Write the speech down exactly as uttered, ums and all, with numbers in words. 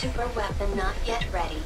Super weapon not yet ready.